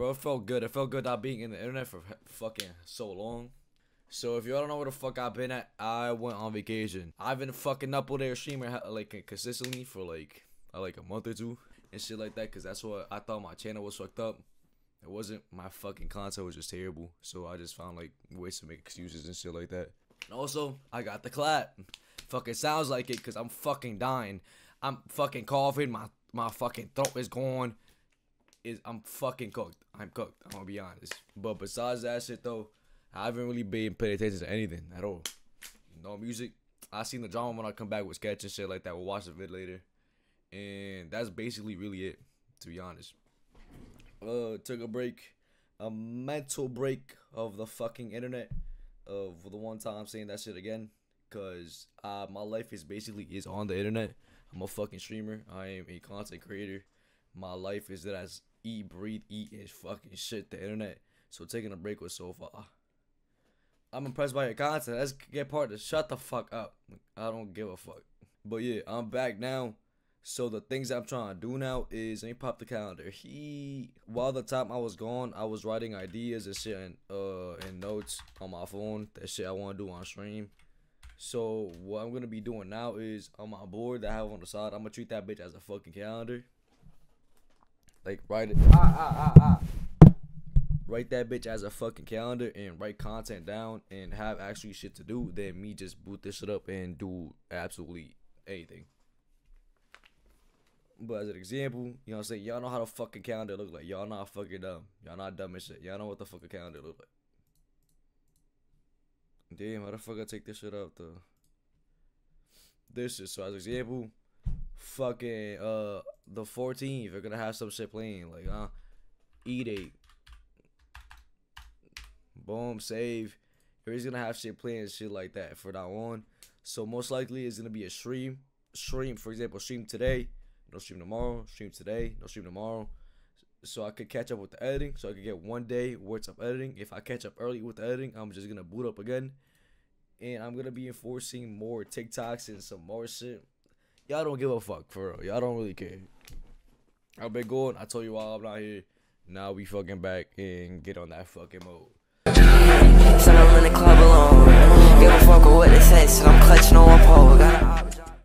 Bro, it felt good. It felt good not being in the internet for fucking so long. So if y'all don't know where the fuck I've been at, I went on vacation. I've been fucking up with a streamer like consistently for like a month or two and shit like that, cause that's what I thought my channel was fucked up. It wasn't my fucking content was just terrible. So I just found like ways to make excuses and shit like that. And also, I got the clap. Fucking sounds like it, cause I'm fucking dying. I'm fucking coughing. My fucking throat is gone. I'm fucking cooked. I'm cooked. I'm gonna be honest. But besides that shit though, I haven't really been paying attention to anything at all. No music. I seen the drama when I come back with sketch and shit like that. We'll watch the vid later. And that's basically really it, to be honest. Took a break. A mental break of the fucking internet. For the one time I'm saying that shit again. Cause my life is basically on the internet. I'm a fucking streamer. I am a content creator. My life is that I eat, breathe, eat is fucking shit, the internet. So taking a break was so far. I'm impressed by your content. Let's get part of it. Shut the fuck up. I don't give a fuck. But yeah, I'm back now. So the things I'm trying to do now is, let me pop the calendar. While the time I was gone, I was writing ideas and shit and notes on my phone. That shit I want to do on stream. So what I'm going to be doing now is, on my board that I have on the side, I'm going to treat that bitch as a fucking calendar. Like, write it. Write that bitch as a fucking calendar and write content down and have actually shit to do than me just boot this shit up and do absolutely anything. But as an example, you know what I'm saying? Y'all know how the fucking calendar look like. Y'all not fucking dumb. Y'all not dumb as shit. Y'all know what the fucking calendar look like. Damn, how the fuck I take this shit up though? This is, so as an example, fucking the 14th, we're gonna have some shit playing like E-Date. Boom, save. He's gonna have shit playing and shit like that for that one. So most likely it's gonna be a stream. For example, stream today, no stream tomorrow, stream today, no stream tomorrow. So I could catch up with the editing. So I could get one day worth of editing. If I catch up early with the editing, I'm just gonna boot up again. And I'm gonna be enforcing more TikToks and some more shit. Y'all don't give a fuck, for real. Y'all don't really care. I've been going, I told you why I'm not here. Now we fucking back and get on that fucking mode. So I'm in the club alone. Give a fuck what they say, so I'm clutching on one pole.